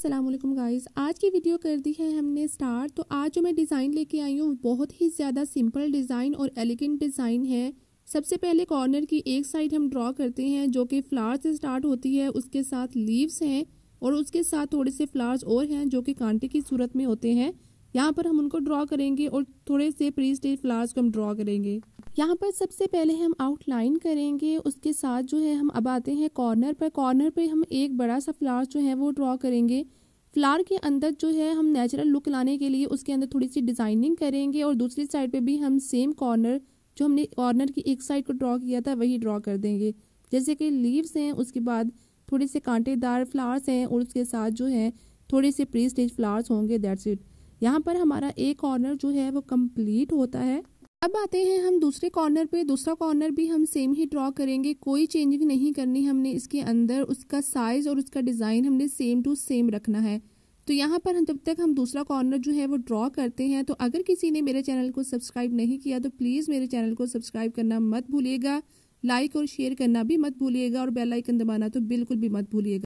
अस्सलाम वालेकुम गाइस, आज की वीडियो कर दी है हमने स्टार्ट। तो आज जो मैं डिज़ाइन लेके आई हूँ बहुत ही ज़्यादा सिंपल डिज़ाइन और एलिगेंट डिज़ाइन है। सबसे पहले कॉर्नर की एक साइड हम ड्रॉ करते हैं जो कि फ्लावर से स्टार्ट होती है, उसके साथ लीव्स हैं और उसके साथ थोड़े से फ्लावर्स और हैं जो कि कांटे की सूरत में होते हैं। यहाँ पर हम उनको ड्रॉ करेंगे और थोड़े से प्री स्टेज फ्लावर्स को हम ड्रॉ करेंगे। यहाँ पर सबसे पहले हम आउटलाइन करेंगे, उसके साथ जो है हम अब आते हैं कॉर्नर पर। कॉर्नर पे हम एक बड़ा सा फ्लावर जो है वो ड्रॉ करेंगे। फ्लावर के अंदर जो है हम नेचुरल लुक लाने के लिए उसके अंदर थोड़ी सी डिज़ाइनिंग करेंगे और दूसरी साइड पे भी हम सेम कॉर्नर जो हमने कॉर्नर की एक साइड को ड्रॉ किया था वही ड्रॉ कर देंगे। जैसे कि लीव्स हैं, उसके बाद थोड़े से कांटेदार फ्लावर्स हैं और उसके साथ जो है थोड़े से प्री स्टेज फ्लावर्स होंगे। दैट्स इट, यहाँ पर हमारा एक कॉर्नर जो है वो कम्प्लीट होता है। अब आते हैं हम दूसरे कॉर्नर पे। दूसरा कॉर्नर भी हम सेम ही ड्रॉ करेंगे, कोई चेंजिंग नहीं करनी हमने इसके अंदर। उसका साइज़ और उसका डिज़ाइन हमने सेम टू सेम रखना है। तो यहाँ पर हम जब तक हम दूसरा कॉर्नर जो है वो ड्रॉ करते हैं, तो अगर किसी ने मेरे चैनल को सब्सक्राइब नहीं किया तो प्लीज़ मेरे चैनल को सब्सक्राइब करना मत भूलिएगा, लाइक और शेयर करना भी मत भूलिएगा और बेल आइकन दबाना तो बिल्कुल भी मत भूलिएगा।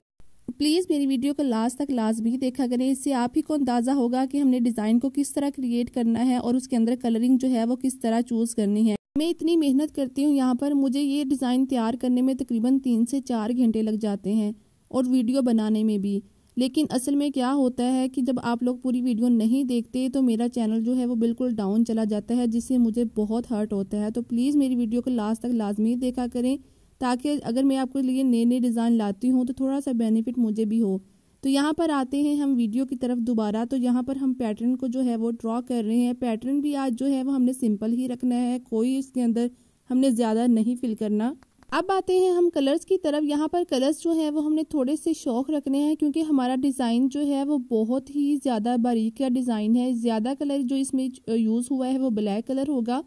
प्लीज़ मेरी वीडियो को लास्ट तक लाजमी देखा करें, इससे आप ही को अंदाज़ा होगा कि हमने डिज़ाइन को किस तरह क्रिएट करना है और उसके अंदर कलरिंग जो है वो किस तरह चूज़ करनी है। मैं इतनी मेहनत करती हूँ, यहाँ पर मुझे ये डिज़ाइन तैयार करने में तकरीबन 3 से 4 घंटे लग जाते हैं और वीडियो बनाने में भी। लेकिन असल में क्या होता है कि जब आप लोग पूरी वीडियो नहीं देखते तो मेरा चैनल जो है वो बिल्कुल डाउन चला जाता है, जिससे मुझे बहुत हर्ट होता है। तो प्लीज़ मेरी वीडियो को लास्ट तक लाजमी देखा करें ताकि अगर मैं आपके लिए नए नए डिज़ाइन लाती हूँ तो थोड़ा सा बेनिफिट मुझे भी हो। तो यहाँ पर आते हैं हम वीडियो की तरफ दोबारा। तो यहाँ पर हम पैटर्न को जो है वो ड्रॉ कर रहे हैं। पैटर्न भी आज जो है वो हमने सिंपल ही रखना है, कोई इसके अंदर हमने ज़्यादा नहीं फिल करना। अब आते हैं हम कलर्स की तरफ। यहाँ पर कलर्स जो है वो हमने थोड़े से शौक रखने हैं क्योंकि हमारा डिज़ाइन जो है वो बहुत ही ज़्यादा बारीक का डिज़ाइन है। ज़्यादा कलर जो इसमें यूज़ हुआ है वो ब्लैक कलर होगा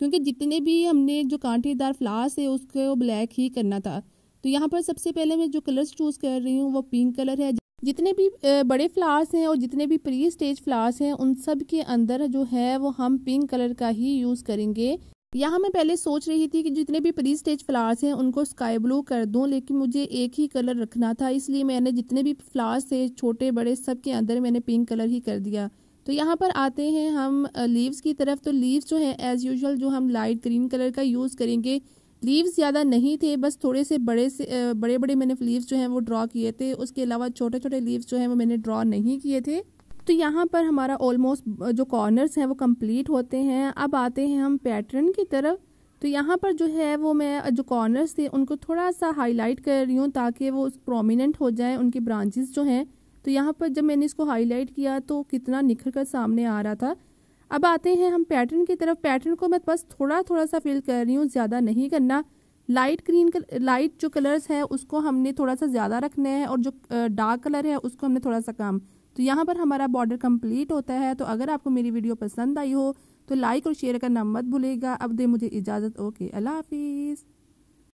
क्योंकि जितने भी हमने जो कांटेदार फ्लावर्स है उसको वो ब्लैक ही करना था। तो यहाँ पर सबसे पहले मैं जो कलर्स चूज़ कर रही हूँ वो पिंक कलर है। जितने भी बड़े फ्लावर्स हैं और जितने भी प्री स्टेज फ्लावर्स हैं उन सब के अंदर जो है वो हम पिंक कलर का ही यूज़ करेंगे। यहाँ मैं पहले सोच रही थी कि जितने भी प्री स्टेज फ्लावर्स हैं उनको स्काई ब्लू कर दूँ, लेकिन मुझे एक ही कलर रखना था, इसलिए मैंने जितने भी फ्लावर्स थे छोटे बड़े सब के अंदर मैंने पिंक कलर ही कर दिया। तो यहाँ पर आते हैं हम लीव्स की तरफ। तो लीव्स जो है एज़ यूजुअल जो हम लाइट ग्रीन कलर का यूज़ करेंगे। लीव्स ज़्यादा नहीं थे, बस थोड़े से बड़े बड़े मैंने लीव्स जो हैं वो ड्रॉ किए थे, उसके अलावा छोटे छोटे लीव्स जो हैं वो मैंने ड्रॉ नहीं किए थे। तो यहाँ पर हमारा ऑलमोस्ट जो कॉर्नर्स हैं वो कंप्लीट होते हैं। अब आते हैं हम पैटर्न की तरफ। तो यहाँ पर जो है वो मैं जो कॉर्नर्स थे उनको थोड़ा सा हाईलाइट कर रही हूँ ताकि वो प्रोमिनेंट हो जाए उनकी ब्रांचेस जो हैं। तो यहाँ पर जब मैंने इसको हाईलाइट किया तो कितना निखर कर सामने आ रहा था। अब आते हैं हम पैटर्न की तरफ। पैटर्न को मैं बस थोड़ा थोड़ा सा फिल कर रही हूँ, ज़्यादा नहीं करना। लाइट ग्रीन लाइट जो कलर्स है उसको हमने थोड़ा सा ज़्यादा रखना है और जो डार्क कलर है उसको हमने थोड़ा सा कम। तो यहाँ पर हमारा बॉर्डर कंप्लीट होता है। तो अगर आपको मेरी वीडियो पसंद आई हो तो लाइक और शेयर करना मत भूलिएगा। अब दे मुझे इजाज़त, ओके, अल्लाह हाफिज़।